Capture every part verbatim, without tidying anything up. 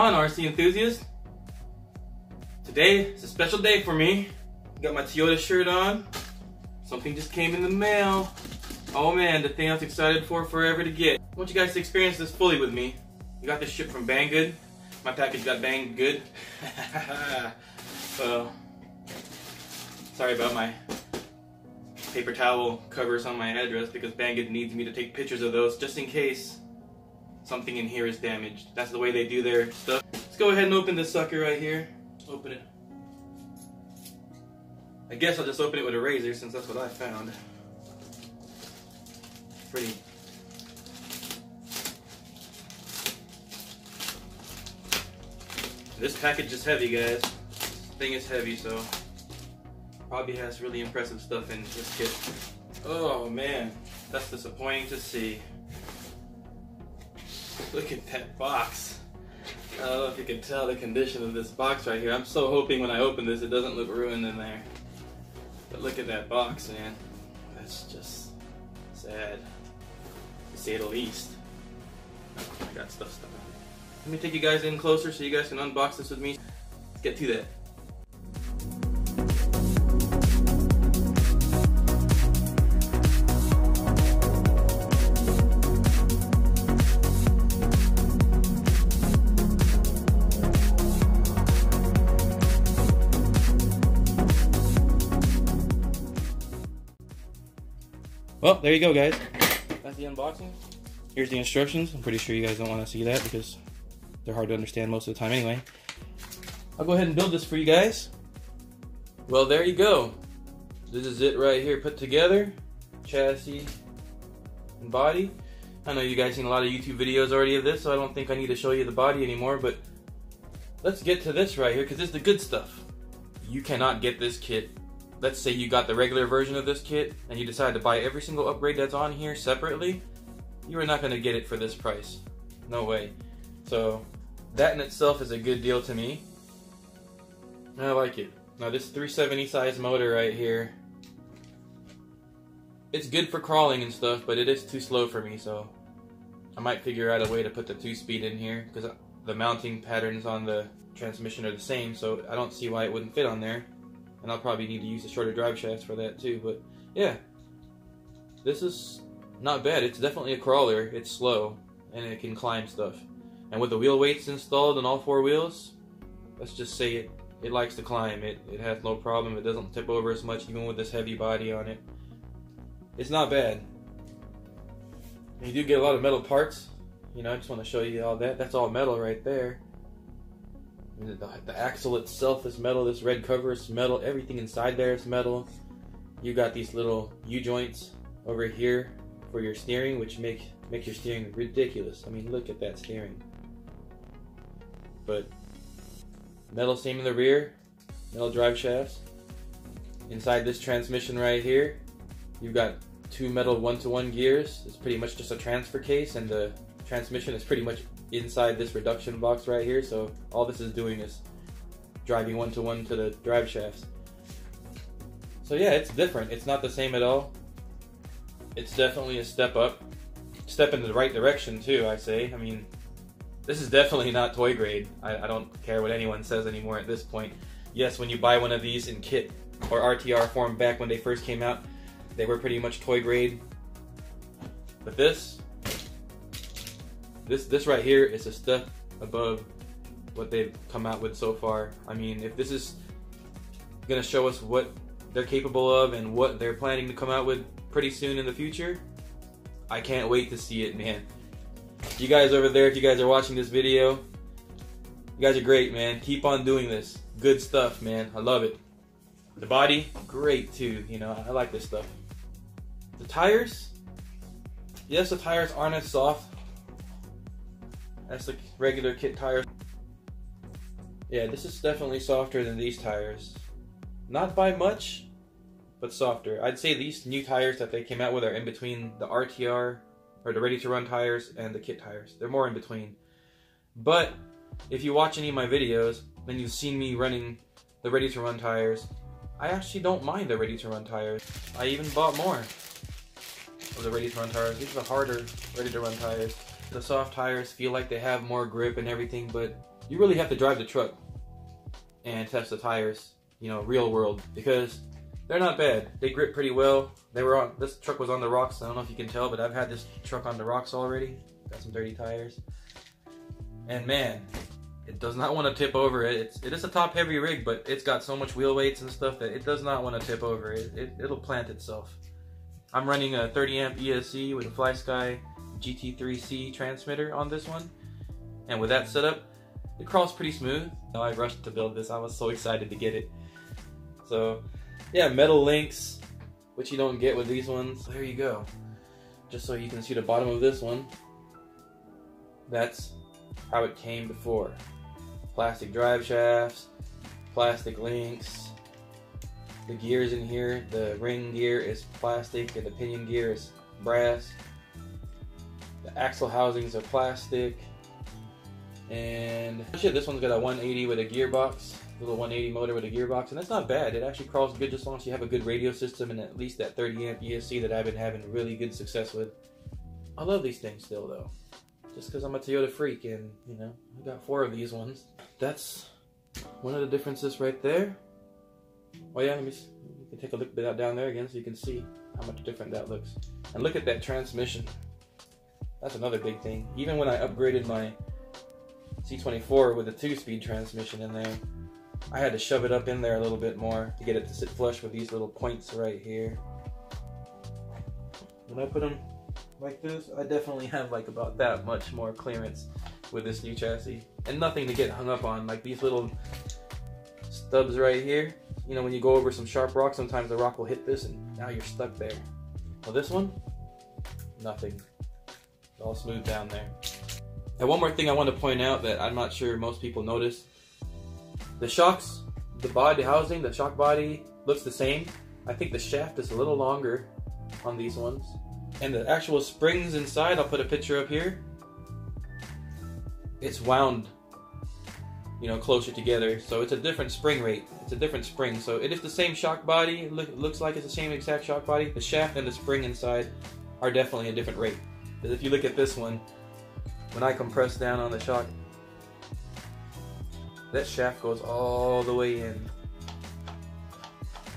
on, R C enthusiasts? Today is a special day for me. Got my Toyota shirt on. Something just came in the mail. Oh man, the thing I was excited for forever to get. I want you guys to experience this fully with me. We got this shipped from Banggood. My package got banged good. So, sorry about my paper towel covers on my address because Banggood needs me to take pictures of those just in case something in here is damaged. That's the way they do their stuff. Let's go ahead and open this sucker right here. Open it. I guess I'll just open it with a razor since that's what I found. Pretty. This package is heavy, guys. This thing is heavy, so probably has really impressive stuff in this kit. Oh man, that's disappointing to see. Look at that box. I don't know if you can tell the condition of this box right here. I'm so hoping when I open this it doesn't look ruined in there. But look at that box, man. That's just sad, to say the least. Oh, I got stuff stuck on it. Let me take you guys in closer so you guys can unbox this with me. Let's get to that. Well, there you go, guys. That's the unboxing. Here's the instructions. I'm pretty sure you guys don't want to see that because they're hard to understand most of the time anyway. I'll go ahead and build this for you guys. Well, there you go. This is it right here put together. Chassis and body. I know you guys seen a lot of YouTube videos already of this, so I don't think I need to show you the body anymore, but let's get to this right here because it's the good stuff. You cannot get this kit. Let's say you got the regular version of this kit and you decide to buy every single upgrade that's on here separately, you are not going to get it for this price. No way. So that in itself is a good deal to me. I like it. Now this three seventy size motor right here, it's good for crawling and stuff, but it is too slow for me, so I might figure out a way to put the two-speed in here because the mounting patterns on the transmission are the same, so I don't see why it wouldn't fit on there. And I'll probably need to use the shorter drive shafts for that too, but yeah. This is not bad. It's definitely a crawler. It's slow, and it can climb stuff. And with the wheel weights installed on all four wheels, let's just say it, it likes to climb. It, it has no problem. It doesn't tip over as much, even with this heavy body on it. It's not bad. You do get a lot of metal parts. You know, I just want to show you all that. That's all metal right there. The, the axle itself is metal, this red cover is metal, everything inside there is metal. You got these little U-joints over here for your steering, which make, make your steering ridiculous. I mean, look at that steering. But metal same in the rear, metal drive shafts. Inside this transmission right here, you've got two metal one-to-one gears. It's pretty much just a transfer case, and the transmission is pretty much inside this reduction box right here, so all this is doing is driving one-to-one to the drive shafts. So yeah, it's different. It's not the same at all. It's definitely a step up. Step in the right direction too, I say. I mean, this is definitely not toy grade. I, I don't care what anyone says anymore at this point. Yes, when you buy one of these in kit or R T R form back when they first came out, they were pretty much toy grade. But this, This this right here is a step above what they've come out with so far. I mean, if this is gonna show us what they're capable of and what they're planning to come out with pretty soon in the future, I can't wait to see it, man. You guys over there, if you guys are watching this video, you guys are great, man. Keep on doing this. Good stuff, man. I love it. The body, great too. You know, I like this stuff. The tires, yes, the tires aren't as soft. That's the regular kit tires. Yeah, this is definitely softer than these tires. Not by much, but softer. I'd say these new tires that they came out with are in between the R T R, or the ready-to-run tires, and the kit tires. They're more in between. But if you watch any of my videos, then you've seen me running the ready-to-run tires. I actually don't mind the ready-to-run tires. I even bought more of the ready-to-run tires. These are the harder ready-to-run tires. The soft tires feel like they have more grip and everything, but you really have to drive the truck and test the tires, you know, real world, because they're not bad. They grip pretty well. They were on, this truck was on the rocks. I don't know if you can tell, but I've had this truck on the rocks already. Got some dirty tires. And man, it does not want to tip over. It's, it is a top heavy rig, but it's got so much wheel weights and stuff that it does not want to tip over. It, it, it'll plant itself. I'm running a thirty amp E S C with a Flysky G T three C transmitter on this one. And with that setup, it crawls pretty smooth. Now I rushed to build this. I was so excited to get it. So yeah, metal links, which you don't get with these ones. There you go. Just so you can see the bottom of this one. That's how it came before. Plastic drive shafts, plastic links. The gears in here, the ring gear is plastic and the pinion gear is brass. The axle housings are plastic. And shit, this one's got a one eighty with a gearbox, little one eighty motor with a gearbox, and that's not bad. It actually crawls good just as long as you have a good radio system and at least that thirty amp E S C that I've been having really good success with. I love these things still though, just because I'm a Toyota freak and, you know, I got four of these ones. That's one of the differences right there. Oh yeah, let me, you can take a look bit down there again so you can see how much different that looks. And look at that transmission. That's another big thing. Even when I upgraded my C twenty-four with a two-speed transmission in there, I had to shove it up in there a little bit more to get it to sit flush with these little points right here. When I put them like this, I definitely have like about that much more clearance with this new chassis. And nothing to get hung up on, like these little stubs right here. You know, when you go over some sharp rocks, sometimes the rock will hit this and now you're stuck there. Well, this one, nothing. It's all smooth down there. And one more thing I want to point out that I'm not sure most people notice. The shocks, the body housing, the shock body looks the same. I think the shaft is a little longer on these ones. And the actual springs inside, I'll put a picture up here. It's wound, you know, closer together. So it's a different spring rate. It's a different spring. So it is the same shock body. It look, looks like it's the same exact shock body. The shaft and the spring inside are definitely a different rate. Because if you look at this one, when I compress down on the shock, that shaft goes all the way in and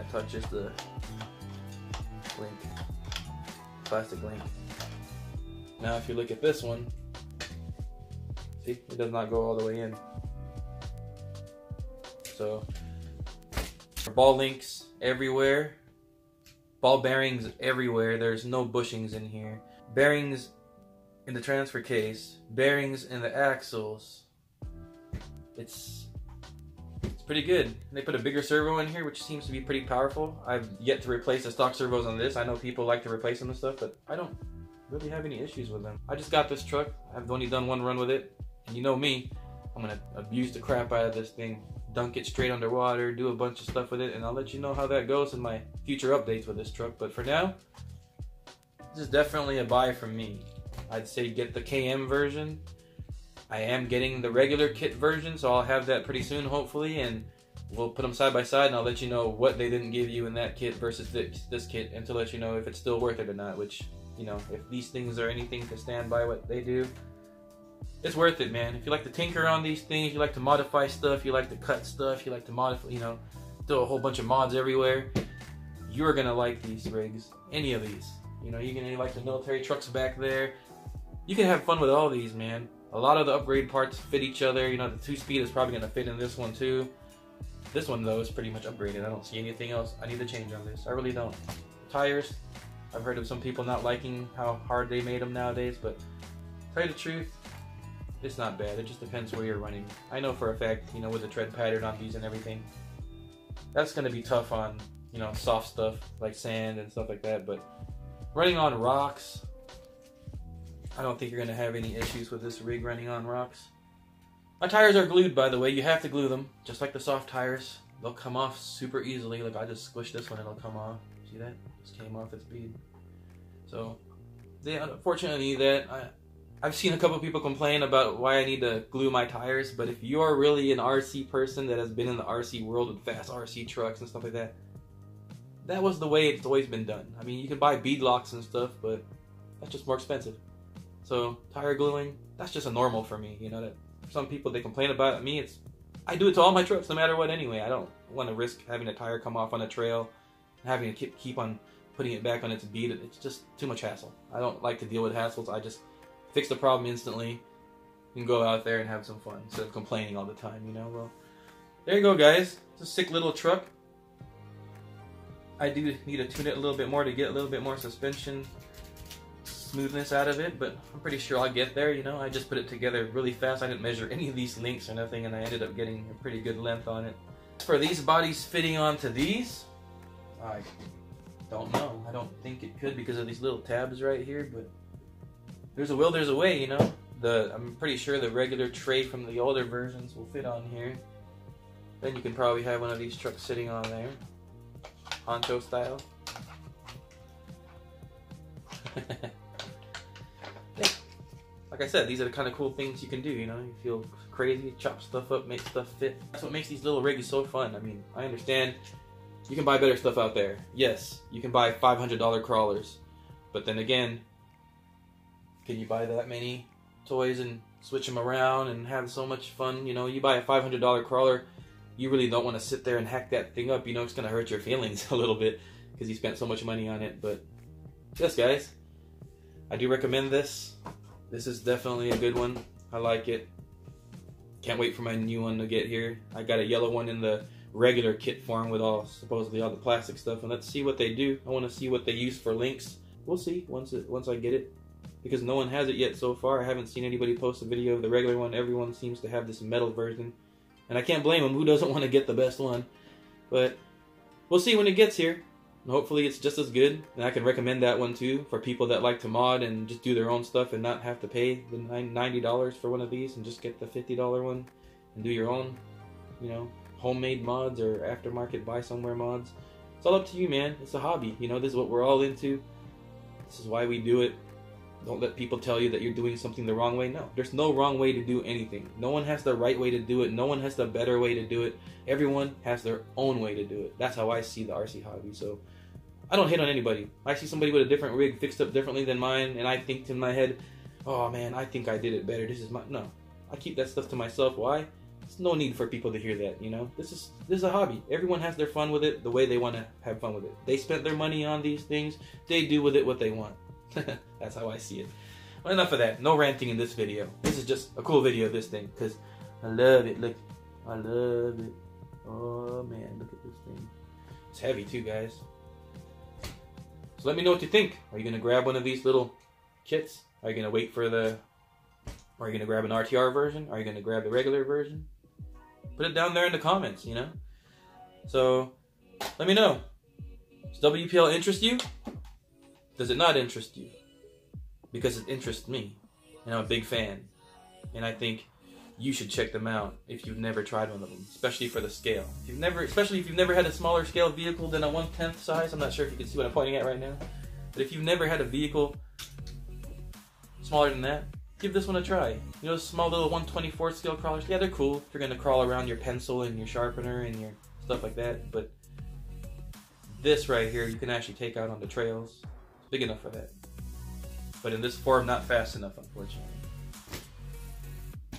it touches the link, plastic link. Now if you look at this one, see, it does not go all the way in. So ball links everywhere, ball bearings everywhere, there's no bushings in here. Bearings in the transfer case, bearings in the axles. It's it's pretty good. And they put a bigger servo in here, which seems to be pretty powerful. I've yet to replace the stock servos on this. I know people like to replace them and stuff, but I don't really have any issues with them. I just got this truck. I've only done one run with it. And you know me, I'm gonna abuse the crap out of this thing, dunk it straight underwater, do a bunch of stuff with it, and I'll let you know how that goes in my future updates with this truck. But for now, this is definitely a buy from me. I'd say get the K M version. I am getting the regular kit version, so I'll have that pretty soon, hopefully, and we'll put them side by side, and I'll let you know what they didn't give you in that kit versus this, this kit, and to let you know if it's still worth it or not, which, you know, if these things are anything to stand by what they do, it's worth it, man. If you like to tinker on these things, you like to modify stuff, you like to cut stuff, you like to modify, you know, throw a whole bunch of mods everywhere, you're gonna like these rigs, any of these. You know, you're gonna like the military trucks back there. You can have fun with all these, man. A lot of the upgrade parts fit each other. You know, the two-speed is probably gonna fit in this one too. This one though is pretty much upgraded. I don't see anything else I need to change on this. I really don't. Tires, I've heard of some people not liking how hard they made them nowadays, but to tell you the truth, it's not bad. It just depends where you're running. I know for a fact, you know, with the tread pattern on these and everything, that's gonna be tough on, you know, soft stuff like sand and stuff like that, but running on rocks, I don't think you're gonna have any issues with this rig running on rocks. My tires are glued, by the way. You have to glue them, just like the soft tires. They'll come off super easily. Look, I just squished this one and it'll come off. See that? Just came off its bead. So, they, unfortunately, that I, I've seen a couple people complain about why I need to glue my tires, but if you are really an R C person that has been in the R C world with fast R C trucks and stuff like that, that was the way it's always been done. I mean, you can buy bead locks and stuff, but that's just more expensive. So tire gluing, that's just a normal for me, you know, that some people, they complain about it. Me, it's, I do it to all my trips no matter what anyway. I don't want to risk having a tire come off on a trail and having to keep, keep on putting it back on its bead. It's just too much hassle. I don't like to deal with hassles. I just fix the problem instantly and go out there and have some fun instead of complaining all the time, you know? Well, there you go, guys. It's a sick little truck. I do need to tune it a little bit more to get a little bit more suspension smoothness out of it, but I'm pretty sure I'll get there, you know? I just put it together really fast. I didn't measure any of these links or nothing, and I ended up getting a pretty good length on it. For these bodies fitting onto these, I don't know. I don't think it could because of these little tabs right here, but there's a will, there's a way, you know? The, I'm pretty sure the regular tray from the older versions will fit on here. Then you can probably have one of these trucks sitting on there. Honto style. Like I said, these are the kind of cool things you can do, you know? You feel crazy, chop stuff up, make stuff fit. That's what makes these little rigs so fun. I mean, I understand you can buy better stuff out there. Yes, you can buy five hundred dollar crawlers. But then again, can you buy that many toys and switch them around and have so much fun? You know, you buy a five hundred dollar crawler, you really don't want to sit there and hack that thing up. You know, it's going to hurt your feelings a little bit because you spent so much money on it. But yes, guys, I do recommend this. This is definitely a good one. I like it. Can't wait for my new one to get here. I got a yellow one in the regular kit form with all, supposedly all the plastic stuff. And let's see what they do. I want to see what they use for links. We'll see once it, once I get it. Because no one has it yet so far. I haven't seen anybody post a video of the regular one. Everyone seems to have this metal version. And I can't blame them. Who doesn't want to get the best one? But we'll see when it gets here. And hopefully it's just as good. And I can recommend that one too for people that like to mod and just do their own stuff and not have to pay the ninety dollars for one of these and just get the fifty dollar one and do your own, you know, homemade mods or aftermarket buy somewhere mods. It's all up to you, man. It's a hobby. You know, this is what we're all into. This is why we do it. Don't let people tell you that you're doing something the wrong way. No, there's no wrong way to do anything. No one has the right way to do it. No one has the better way to do it. Everyone has their own way to do it. That's how I see the R C hobby. So I don't hate on anybody. I see somebody with a different rig fixed up differently than mine, and I think in my head, oh man, I think I did it better. This is my, no, I keep that stuff to myself. Why? There's no need for people to hear that, you know? This is, this is a hobby. Everyone has their fun with it the way they want to have fun with it. They spent their money on these things. They do with it what they want. That's how I see it. Well, enough of that. No ranting in this video. This is just a cool video of this thing because I love it. Look, I love it. Oh man, look at this thing. It's heavy too, guys. So let me know what you think. Are you gonna grab one of these little kits? Are you gonna wait for the? Are you gonna grab an R T R version? Are you gonna grab the regular version? Put it down there in the comments. You know. So let me know. Does W P L interest you? Does it not interest you? Because it interests me, and I'm a big fan, and I think you should check them out if you've never tried one of them, especially for the scale. If you've never, especially if you've never had a smaller scale vehicle than a one-tenth size. I'm not sure if you can see what I'm pointing at right now, but if you've never had a vehicle smaller than that, give this one a try. You know, small little one twenty-fourth scale crawlers. Yeah, they're cool. If you're gonna crawl around your pencil and your sharpener and your stuff like that, but this right here, you can actually take out on the trails. Big enough for that, but in this form, not fast enough, unfortunately.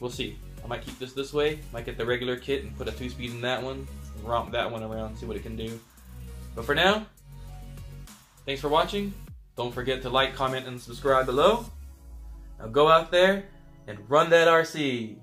We'll see. I might keep this this way. Might get the regular kit and put a two-speed in that one, and romp that one around, see what it can do. But for now, thanks for watching. Don't forget to like, comment, and subscribe below. Now go out there and run that R C.